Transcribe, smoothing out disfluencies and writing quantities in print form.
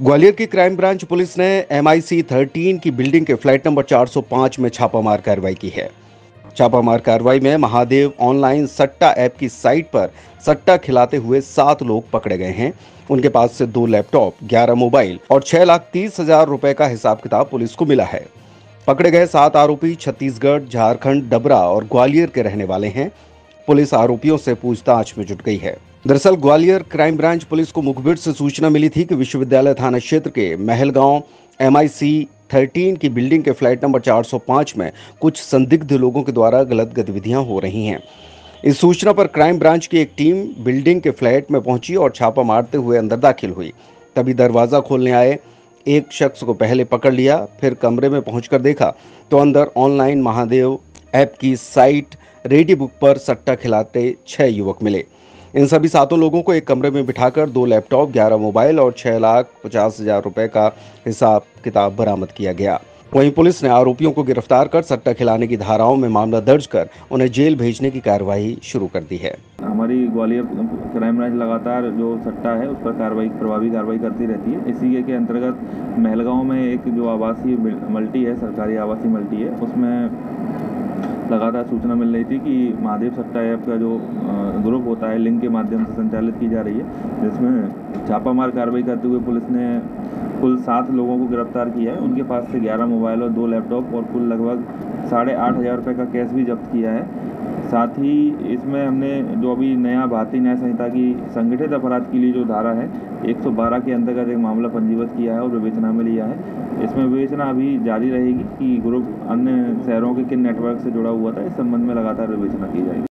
ग्वालियर की crime branch police ने MIC 13 की बिल्डिंग के फ्लैट नंबर 405 में छापामार कार्रवाई की है। छापामार कार्रवाई में महादेव ऑनलाइन सट्टा ऐप की साइट पर सट्टा खिलाते हुए 7 लोग पकड़े गए हैं। उनके पास से 2 लैपटॉप, 11 मोबाइल और 6,30,000 रुपए का हिसाब किताब पुलिस को मिला है। पकड़े गए 7 आरोपी छत्तीसगढ़, झारखंड, डबरा और ग्वालियर के रहने वाले हैं। पुलिस आरोपियों से पूछताछ में जुट गई है। दरअसल ग्वालियर क्राइम ब्रांच पुलिस को मुखबिर से सूचना मिली थी कि विश्वविद्यालय थाना क्षेत्र के महलगांव एमआईसी 13 की बिल्डिंग के फ्लैट नंबर 405 में कुछ संदिग्ध लोगों के द्वारा गलत गतिविधियां हो रही हैं। इस सूचना पर क्राइम ब्रांच की एक टीम बिल्डिंग के फ्लैट में पहुंची और छापा मारते हुए अंदर दाखिल हुई। तभी दरवाज़ा खोलने आए एक शख्स को पहले पकड़ लिया, फिर कमरे में पहुँच देखा तो अंदर ऑनलाइन महादेव ऐप की साइट रेडी बुक पर सट्टा खिलाते 6 युवक मिले। इन सभी 7 लोगों को एक कमरे में बिठाकर 2 लैपटॉप, 11 मोबाइल और 6,50,000 रुपए का हिसाब किताब बरामद किया गया। वहीं पुलिस ने आरोपियों को गिरफ्तार कर सट्टा खिलाने की धाराओं में मामला दर्ज कर उन्हें जेल भेजने की कार्रवाई शुरू कर दी है। हमारी ग्वालियर क्राइम ब्रांच लगातार जो सट्टा है उस पर प्रभावी कार्रवाई करती रहती है। इसी के अंतर्गत महलगांव में एक जो आवासीय मल्टी है, सरकारी आवासीय मल्टी है, उसमें लगातार सूचना मिल रही थी कि महादेव सट्टा ऐप का जो ग्रुप होता है लिंक के माध्यम से संचालित की जा रही है, जिसमें छापामार कार्रवाई करते हुए पुलिस ने कुल 7 लोगों को गिरफ्तार किया है। उनके पास से 11 मोबाइल और 2 लैपटॉप और कुल लगभग 8,500 रुपये का कैश भी जब्त किया है। साथ ही इसमें हमने जो अभी नया भारतीय न्याय संहिता की संगठित अपराध के लिए जो धारा है 112 के अंतर्गत एक मामला पंजीबद्ध किया है और विवेचना में लिया है। इसमें विवेचना अभी जारी रहेगी कि ग्रुप अन्य शहरों के किन नेटवर्क से जुड़ा हुआ था। इस संबंध में लगातार विवेचना की जाएगी।